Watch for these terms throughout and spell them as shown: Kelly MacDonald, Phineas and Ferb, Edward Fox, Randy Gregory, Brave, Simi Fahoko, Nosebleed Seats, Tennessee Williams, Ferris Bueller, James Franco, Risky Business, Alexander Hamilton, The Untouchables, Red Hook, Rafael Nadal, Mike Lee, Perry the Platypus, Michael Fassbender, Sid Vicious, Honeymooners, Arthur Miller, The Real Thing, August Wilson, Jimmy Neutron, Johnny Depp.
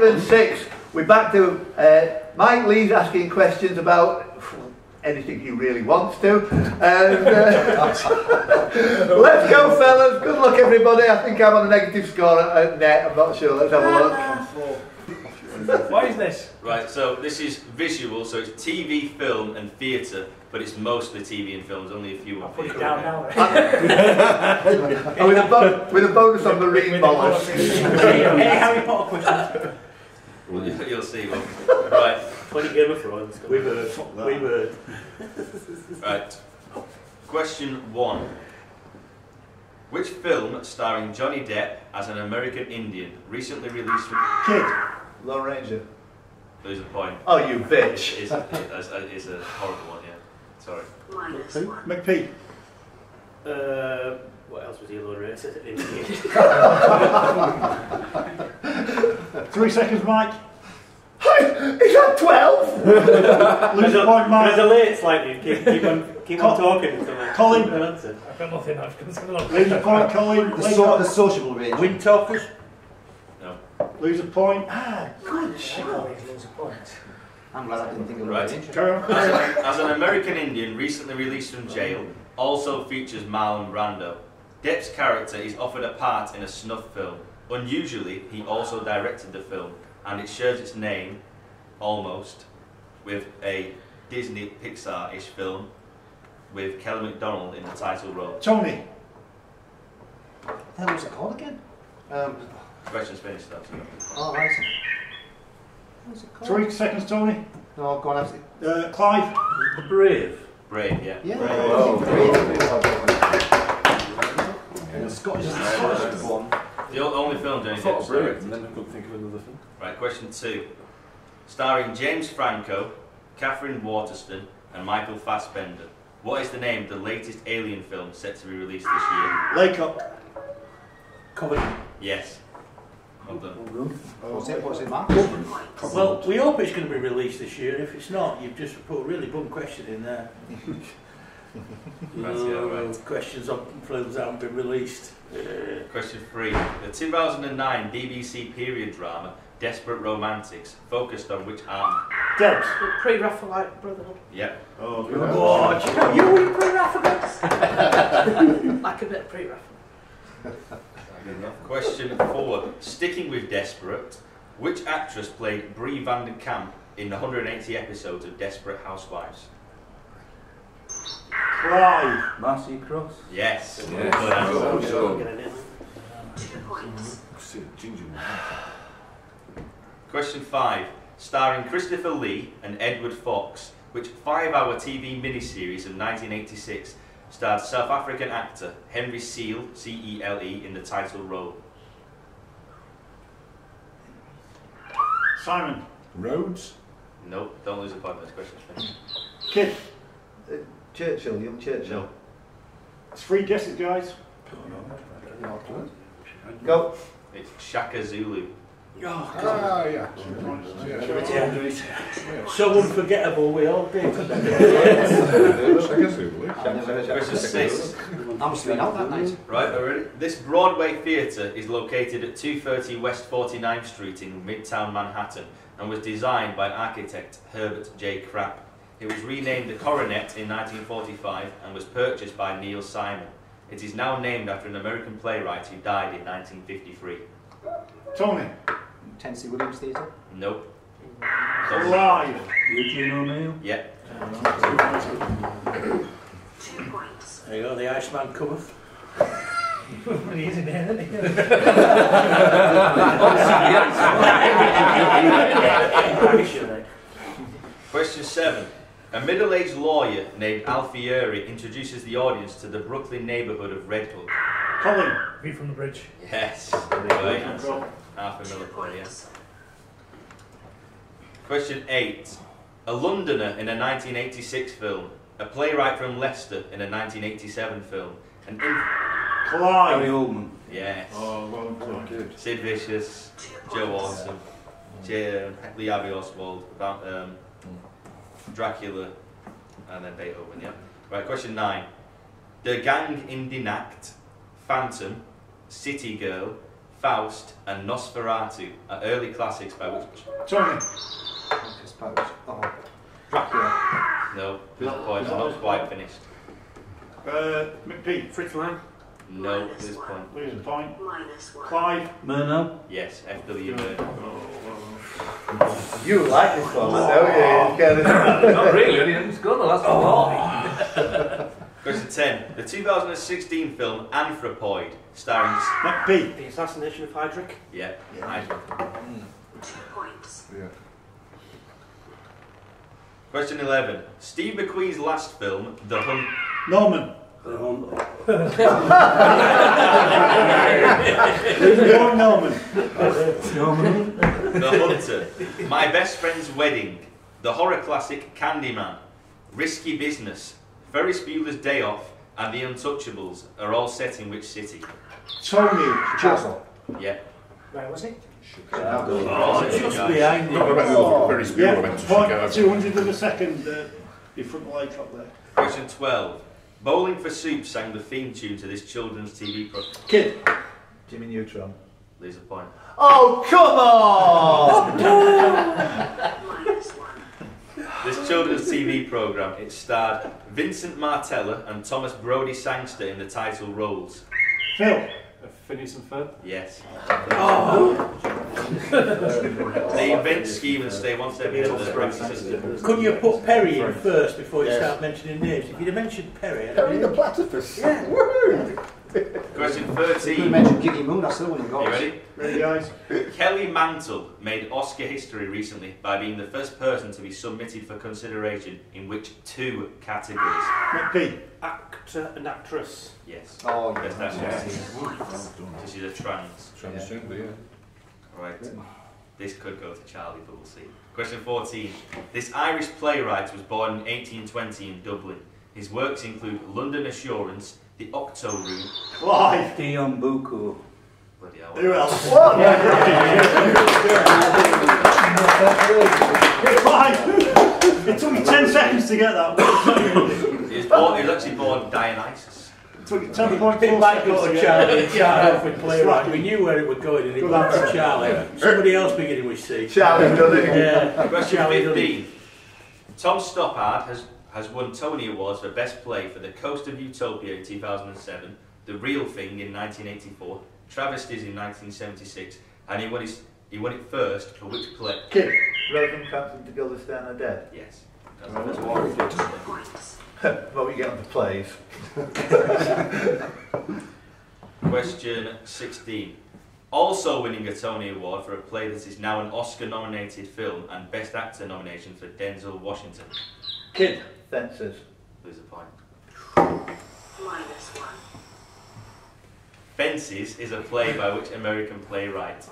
5 and 6, we're back to Mike Lee's asking questions about anything he really wants to. And, let's go, fellas. Good luck, everybody. I think I'm on a negative score at net. I'm not sure. Let's have a look. What is this? Right, so this is visual, so it's TV, film and theatre, but it's mostly TV and films, only a few on theatre. Put it down now. With a bonus on marine mollusks. Any Harry Potter questions? Well, you'll see one. Right. Plenty of Game of Thrones. We've heard. Right. Question 1. Which film starring Johnny Depp as an American Indian recently released from... Kid. Lone Ranger. Lose a point. Oh, you bitch. It's a horrible one, yeah. Sorry. McPhee. What else was he, Lone Ranger? 3 seconds, Mike. Hey, is that 12? Lose a point, Mike. There's a late slightly. Keep on talking. Colin. I've got nothing. Lose a point, Colin. The sociable range. Wind talkers. Lose a point. Ah, good shit. Lose a point. I'm glad I didn't think of right. As an American Indian recently released from jail, also features Marlon Brando. Depp's character is offered a part in a snuff film. Unusually, he also directed the film, and it shares its name, almost, with a Disney Pixar-ish film with Kelly MacDonald in the title role. Tony. What was it called again? Question's finished, though. Oh, right. What was it called? 3 seconds, Tony. No, go on, Clive. Brave. Brave, yeah. Yeah. Brave. Oh, Brave. Yeah. The Scottish one. The only film Johnny Depp started. And then I couldn't think of another film. Right, question 2. Starring James Franco, Catherine Waterston, and Michael Fassbender. What is the name of the latest Alien film set to be released this year? Laycock. Covenant. Yes. What's it, Mark? Well, we hope it's going to be released this year. If it's not, you've just put a really bum question in there. Questions on films that haven't been released. Question 3. The 2009 BBC period drama Desperate Romantics focused on which arm? Debs. Pre Raphaelite Brotherhood. Yep. Oh, good. Oh, you were pre Raphaelites. Like a bit of pre Raphaelite. Question 4. Sticking with Desperate, which actress played Brie Van de Kamp in the 180 episodes of Desperate Housewives? Clive. Marcy Cross. Yes. Yes. 2 points. Question 5. Starring Christopher Lee and Edward Fox, which 5-hour TV miniseries of 1986 starred South African actor Henry Seal, C-E-L-E, in the title role? Simon. Rhodes? Nope, don't lose a point on this question. Kid. Churchill, young Churchill. No. It's free guesses, guys. Go. It's Chaka Zulu. Oh, yeah. So unforgettable, we all did. Question 6. I'm sleeping out that night. Right, already. This Broadway theatre is located at 230 West 49th Street in Midtown Manhattan and was designed by architect Herbert J. Crapp. It was renamed the Coronet in 1945 and was purchased by Neil Simon. It is now named after an American playwright who died in 1953. Tony. Tennessee Williams Theatre? Nope. Live! Eugene O'Neill? Yeah. 2 points. There you go, The Iceman Cometh. He's in there, isn't he? Question 7. A middle-aged lawyer named Alfieri introduces the audience to the Brooklyn neighbourhood of Red Hook. Colin. A View from the Bridge. Yes. Half another point, yes. Question 8. A Londoner in a 1986 film, a playwright from Leicester in a 1987 film, and Gary Oldman. Yes. Oh, well done. Sid Vicious, Joe Orton, Lee Harvey Oswald, Dracula, and then Beethoven, yeah. Right, question 9. The Gang in Den Nacht, Phantom, City Girl, Faust and Nosferatu are early classics by which... Tony! I suppose. Oh. Dracula. No, there's a point. I'm not quite finished. McPhee. Fritz Lang. No, there's a point. There's a point. Clive. Murnau. Yes, F.W. Murnau. Oh. You like this one, don't you? Not really, I didn't score the last one. Question 10. The 2016 film Anthropoid, starring... McPhee. The Assassination of Heydrich. Yeah, Heydrich. 2 points. Yeah. Question 11. Steve McQueen's last film, The Hunt... Norman. The Hunt. Norman. The Hunter. My Best Friend's Wedding. The horror classic Candyman. Risky Business. Ferris Bueller's Day Off. And The Untouchables are all set in which city? Tony. Chicago. Yeah. Where was it? Chicago. Oh, just behind you. Ferris Bueller went to Chicago. 200 of a second. Your front leg up there. Question 12. Bowling for Soup sang the theme tune to this children's TV program. Kid. Jimmy Neutron. There's a point. Oh, come on! This children's TV program, it starred Vincent Martella and Thomas Brodie Sangster in the title roles. Phil. Phineas and Ferb? Yes. Oh. They invent scheme and stay one step ahead of the practice system. Couldn't you put Perry in first before you start mentioning names? If you'd have mentioned Perry... Perry the Platypus! Yeah. Woohoo! Question 13. You mentioned Giggy Moon, that's the one you got. You ready? Ready, guys. Kelly Mantle made Oscar history recently by being the first person to be submitted for consideration in which two categories? McPhee. Actor and actress. Yes. Oh, yes. Yes. This is a trans. Transgender, yeah. Right. This could go to Charlie, but we'll see. Question 14. This Irish playwright was born in 1820 in Dublin. His works include London Assurance, The Octo Room. Clive. Dion Buku. Bloody hell. Who else? What? Clive. It took me 10 seconds to get that one. He was actually born Dionysus. It took me 10 points. It might go to Charlie. We knew where it was going and it went to Charlie. Somebody else beginning with C. Charlie done it. Yeah. Question 15. Tom Stoppard has won Tony Awards for Best Play for The Coast of Utopia in 2007, The Real Thing in 1984, Travesties in 1976, and he won it first for which play? Kid. Relevant Captain to Gilderstern are Dead? Yes. That's the first one. Well, we get on the plays. Question 16. Also winning a Tony Award for a play that is now an Oscar-nominated film and Best Actor nomination for Denzel Washington. Kid. Fences. Lose a point. -1. Fences is a play by which American playwright?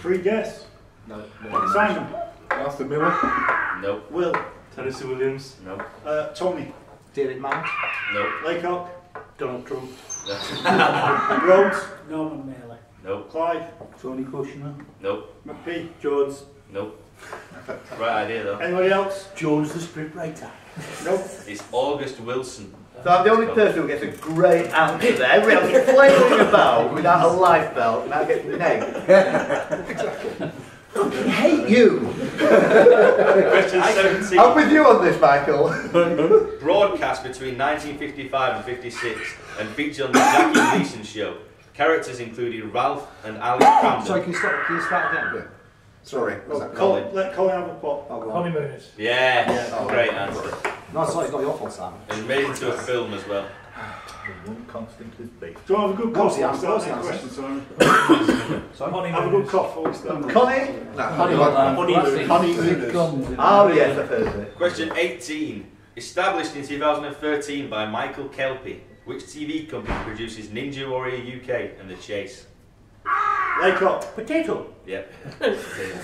Free guess. No. Simon. Arthur Miller. Nope. Will. Tennessee Williams. Nope. Tony. David Mann. Nope. Laycock. Donald Trump. Rhodes. Norman Mailer. Nope. Clive. Tony Kushner. Nope. McPhee. Jones. Nope. Right idea though. Anybody else? Jones the scriptwriter. Nope. It's August Wilson. So I'm the only person who gets a great answer there. Everyone else is flailing about without a life belt and I get named. Exactly. I hate you! Question 17. I'm with you on this, Michael. Broadcast between 1955 and 56 and featured on the Jackie Gleason Show. Characters included Ralph and Alice Cramden. Sorry, can you start again? Yeah. Sorry, was that Colin? Let Colin have a pot. Honeymooners. Yeah, yes. Great answer. No, sorry, it's not your fault, Sam. And made into a film as well. The one constant is beef. Do I have a good cough? Sorry? Have a good cough. Connie? No, Honeymooners. Ah, yes, I've heard of it. Question 18. Established in 2013 by Michael Kelpie, which TV company produces Ninja Warrior UK and The Chase? Laycock. Potato. Yep.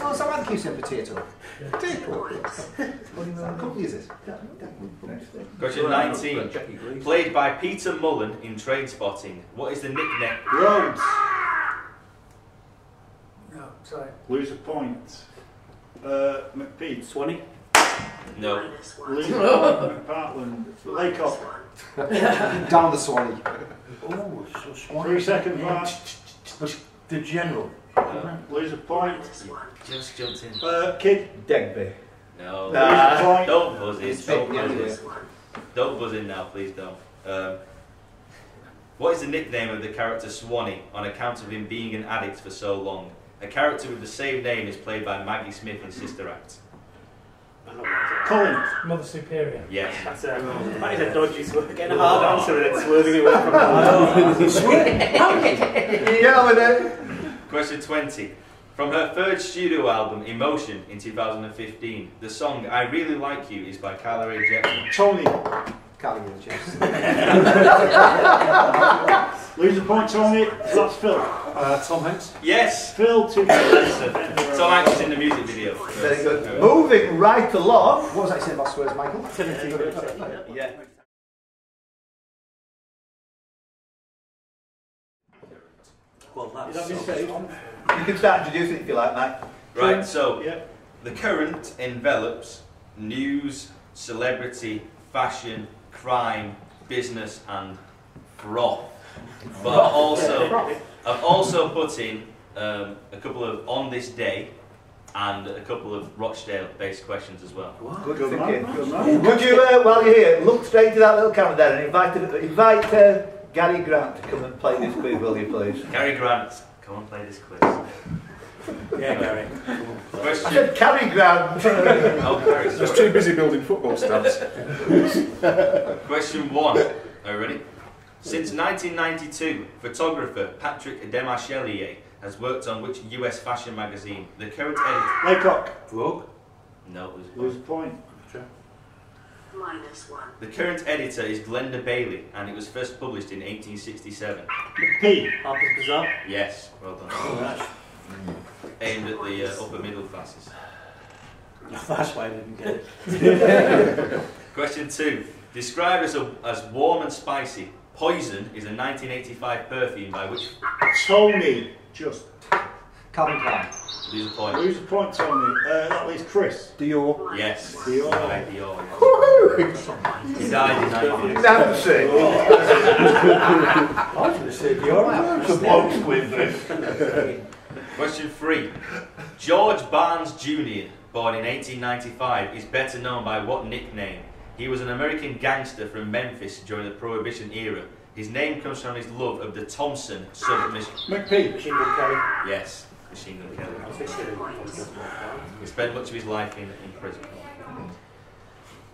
Oh, someone keeps saying potato. Potato. What company is it? Question 19. Played by Peter Mullen in Trainspotting. What is the nickname? Rhodes. No, sorry. Lose a point. McPhee. Swanee. No. Portland, Lake Up. Down the Swanee. Oh, so Swanee. 3 second last. The General. Laser Point. Just jumped in. Kid. Degby. No. Nah. Don't buzz in. Don't buzz in. Don't buzz in now, please don't. What is the nickname of the character Swanee on account of him being an addict for so long? A character with the same name is played by Maggie Smith in Sister Act. Collins. Mother Superior. Yes. That's that is a dodgy swerve. Getting a hard answer and then swerving away from it. Get on with it. Question 20. From her third studio album, Emotion, in 2015, the song I Really Like You is by Carly Rae Jepsen. Tony. Carly Rae Jepsen. Lose a point, Tony. That's Phil. Tom Hanks. Yes. Phil to Tom Hanks is in the music video. Very good. Moving right along. What was I saying about swears, Michael? Yeah. Well, that's you can start introducing it if you like, Mike. Right, so the current envelops news, celebrity, fashion, crime, business, and froth. But also, I've also put in a couple of on this day and a couple of Rochdale-based questions as well. Wow, good thinking. Would you, while you're here, look straight to that little camera there and invite Gary Grant to come and play this quiz, will you, please? Gary Grant, come and play this quiz. Yeah, Gary. Question. I said Gary Grant. Oh, Gary, sorry. I was too busy building football stats. Question one. Are you ready? Since 1992, photographer Patrick Demachelier has worked on which US fashion magazine? The current editor. Laycock. Vogue. No, it was a point. Minus one. The current editor is Glenda Bailey, and it was first published in 1867. P. Harper's Bazaar. Yes, well done. Oh, aimed at the upper middle classes. That's why I didn't get it. Question two. Described as warm and spicy, Poison is a 1985 perfume by which... Tony. Just. Calvin Klein. Lose a point. Lose a point, Tony. That leaves Chris. Dior. Yes. Dior. Dior. Woohoo! He died in 1985. Dancing. I was going to say Dior. I was a with this. Question three. George Barnes Jr., born in 1895, is better known by what nickname? He was an American gangster from Memphis during the Prohibition era. His name comes from his love of the Thompson submission. McPhee. Machine Gun Kelly. Yes, Machine Gun Kelly. He spent much of his life in prison.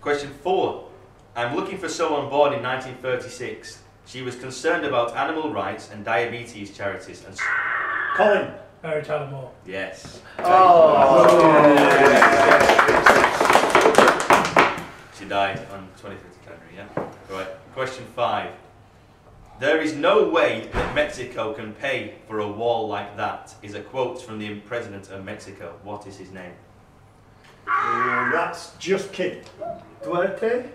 Question four. I'm looking for someone born in 1936. She was concerned about animal rights and diabetes charities and... Colin. Mary Tyler Moore. Yes. Oh. Yes. She died on 25th of January, yeah? Right, question five. There is no way that Mexico can pay for a wall like that is a quote from the President of Mexico. What is his name? That's just Kid. Duarte?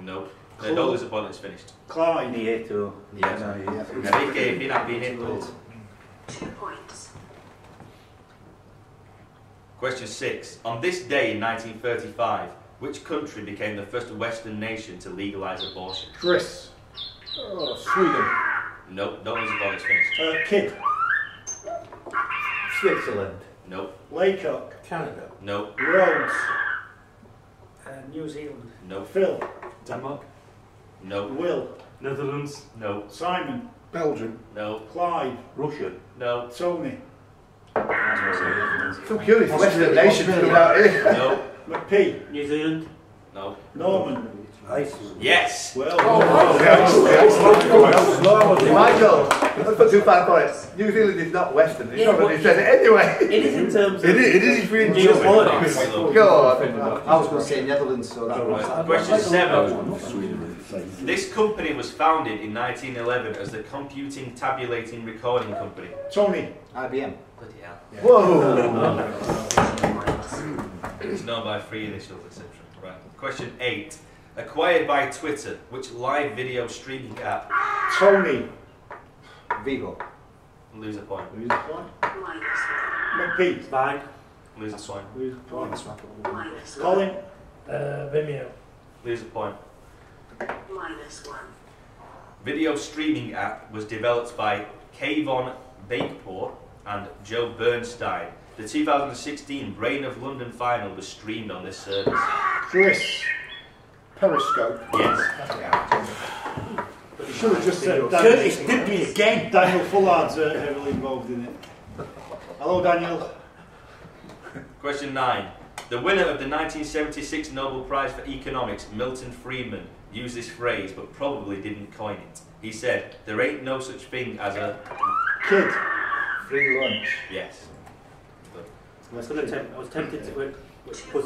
No. The dollars upon it's finished. Klein. Nieto. Nieto. Enrique Pinapineto. 2 points. Question six. On this day in 1935, which country became the first Western nation to legalise abortion? Chris. Oh, Sweden. Nope, don't lose the ball, it's finished. Kid. Switzerland. Nope. Laycock. Canada. Nope. Wales. New Zealand. Nope. Phil. Denmark. Nope. Will. Netherlands. Nope. Simon. Belgium. No. Clive. Russia. No. Tony. So curious. Western nation. No. McPhee. New Zealand. No. Norman. Iceland. Yes. Well. Michael. Let's put 2 points for it. New Zealand is not Western. It's not really said it anyway. It is in terms of. It is in geopolitics. God. I was going to say Netherlands. So that was. Question seven. This company was founded in 1911 as the Computing Tabulating Recording Company. Tony. IBM. Bloody hell. Yeah. Whoa! It's known by 3 initials, etc. Right. Question 8. Acquired by Twitter, which live video streaming app? Tony. Vivo. Lose a point. Lose a point. McPhee. Fine. Lose a point. Lose a point. Colin. Vimeo. Lose a point. -1. Video streaming app was developed by Kayvon Bakepour and Joe Bernstein. The 2016 Brain of London final was streamed on this service. Chris. Periscope. Yes. Yeah. But you should have just said Curtis did me again. Daniel Fullard's heavily involved in it. Hello, Daniel. Question 9. The winner of the 1976 Nobel Prize for Economics, Milton Friedman, used this phrase, but probably didn't coin it. He said, there ain't no such thing as a... Kid. Free lunch. Yes. I was, tempted to put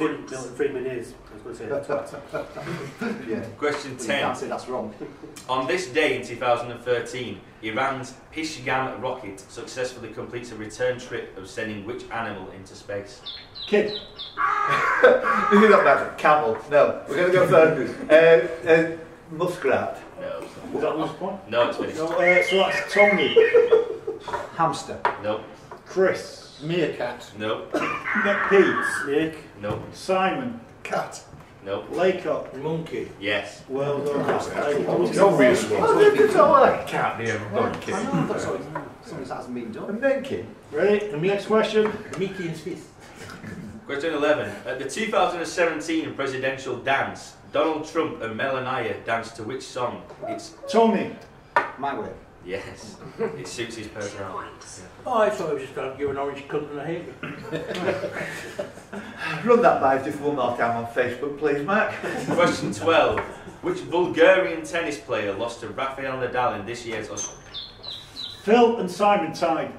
in Milton Friedman is. I was going to say. Yeah. Question 10. You can't say that's wrong. On this day in 2013, Iran's Pishgan rocket successfully completes a return trip of sending which animal into space? Kid. You think that's a camel? No, we're going to go third. Muskrat. No. Is that last one? No, it's finished. No, so that's Tony. Hamster. No. Chris. Meerkat. No. Pete. Snake. No. Simon. Cat. No. Laycock. Monkey. Yes. Well done. It's obvious one. I think it's all like a cat near a monkey. I know, but something hasn't been done. A monkey. Ready? The next question. Mickey and Smith. Question 11. At the 2017 presidential dance, Donald Trump and Melania danced to which song? It's... Tony. My Way. Yes. It suits his personality. Oh, I thought it was just going to give an orange cunt and a hit. Run that by us if we'll mark down on Facebook, please, Mark. Question 12. Which Bulgarian tennis player lost to Rafael Nadal in this year's... Phil and Simon tied.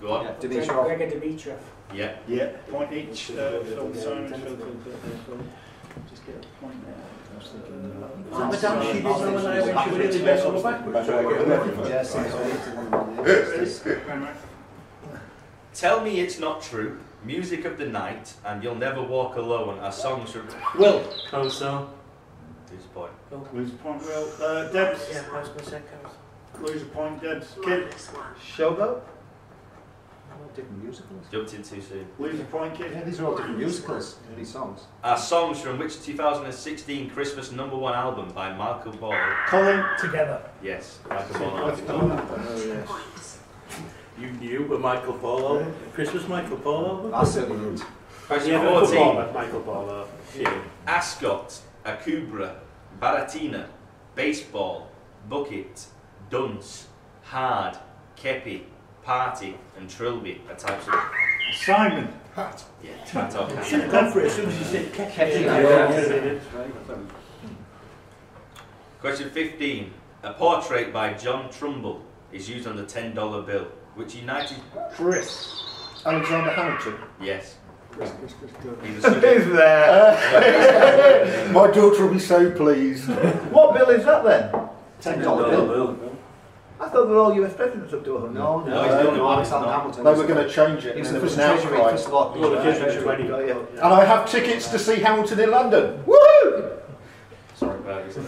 Go on. Yeah, Dimitrov. Gregor Dimitrov. Yeah. Yeah. Point each. Phil Simon. Just get a point there. Madame, she did when she really best on the back. Tell Me It's Not True, Music of the Night, and You'll Never Walk Alone are songs from... Will. Oh, so. Lose a point. Lose a point, Will. Debs. Yeah, I was going to say Coles. Lose a point, Debs. Kid. Showboat. Different musicals. Jumped in too soon. Lose a point, kid. Yeah, these are all different musicals, yeah. These songs. Are songs from which 2016 Christmas #1 album by Michael Ball? Colin Together. Yes, Michael Ball. Oh, yes. You knew a Michael Ball album? Yeah. Christmas Michael Ball album? I certainly didn't. Question 14. Michael Ball album. Yeah. Ascot, a Kubra, Baratina, Baseball, Bucket, Dunce, Hard, Kepi, Party and Trilby are types of... Simon. Pat. Yeah, Pat or Cat. Should have gone for it as soon as you said Kepi. Question 15. A portrait by John Trumbull is used on the $10 bill, which united... Chris. Alexander Hamilton. Yes. Chris. He's there. My daughter will be so pleased. What bill is that then? $10 bill. I thought they were all US presidents up to 100. No, no, he's the only one. Hamilton. They were going to change it. It was now right. And I have tickets to see Hamilton in London. Woohoo! Sorry about you.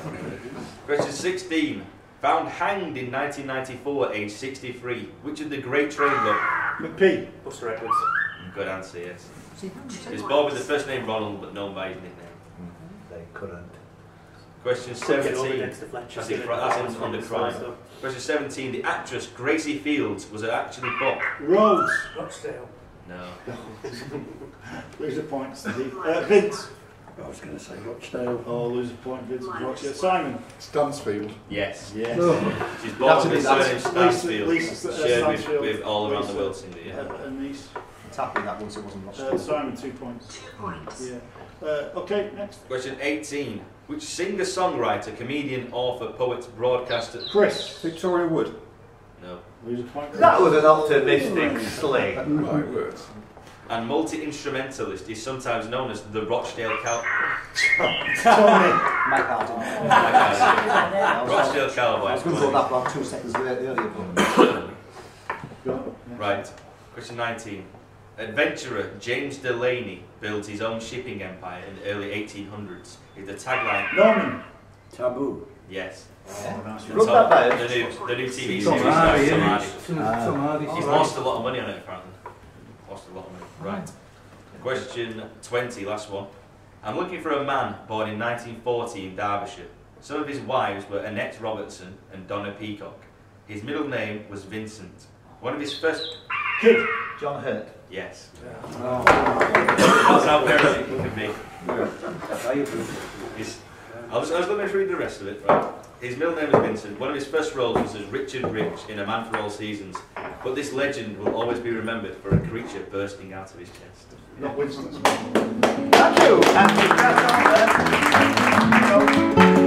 Question 16. Found hanged in 1994, age 63. Which of the great train McPhee. Buster Edwards. Good answer, yes. It's born with the first name Ronald, but known by his nickname. They couldn't. Question 17. That's on the crime. Question 17. The actress Gracie Fields was actually bought. Rose. Rochdale. No. Lose a point, Steve. Vince. I was going to say Rochdale. Oh, lose a point, Vince. Rochdale. Simon. Stansfield. Yes. Yes. Oh. She's bought with Stansfield. Lisa, with all around the world, Cindy. Yeah. Niece. Tapping that once it wasn't Rochdale. Simon, 2 points. 2 points. Yeah. Okay, next. Question 18. Which singer-songwriter, comedian, author, poet, broadcaster... Chris. Victoria Wood. No. That was an optimistic sling. My word. And multi-instrumentalist is sometimes known as the Rochdale Cowboy. Tony. Mike Alden. Rochdale Cowboy. I was going to go that about 2 seconds earlier. Right. Question 19. Adventurer James Delaney builds his own shipping empire in the early 1800s. With the tagline... Norman! Taboo. Yes. The new TV series. Tom Hardy. He's lost a lot of money on it, apparently. Lost a lot of money. Right. Question 20, last one. I'm looking for a man born in 1940 in Derbyshire. Some of his wives were Annette Robertson and Donna Peacock. His middle name was Vincent. One of his first... Kid! John Hurt. Yes. Yeah. Oh. That's how parenting can be. I was going to read the rest of it, right? His middle name was Vincent. One of his first roles was as Richard Rich in A Man for All Seasons. But this legend will always be remembered for a creature bursting out of his chest. Not Winston's. Thank you. And congrats on that.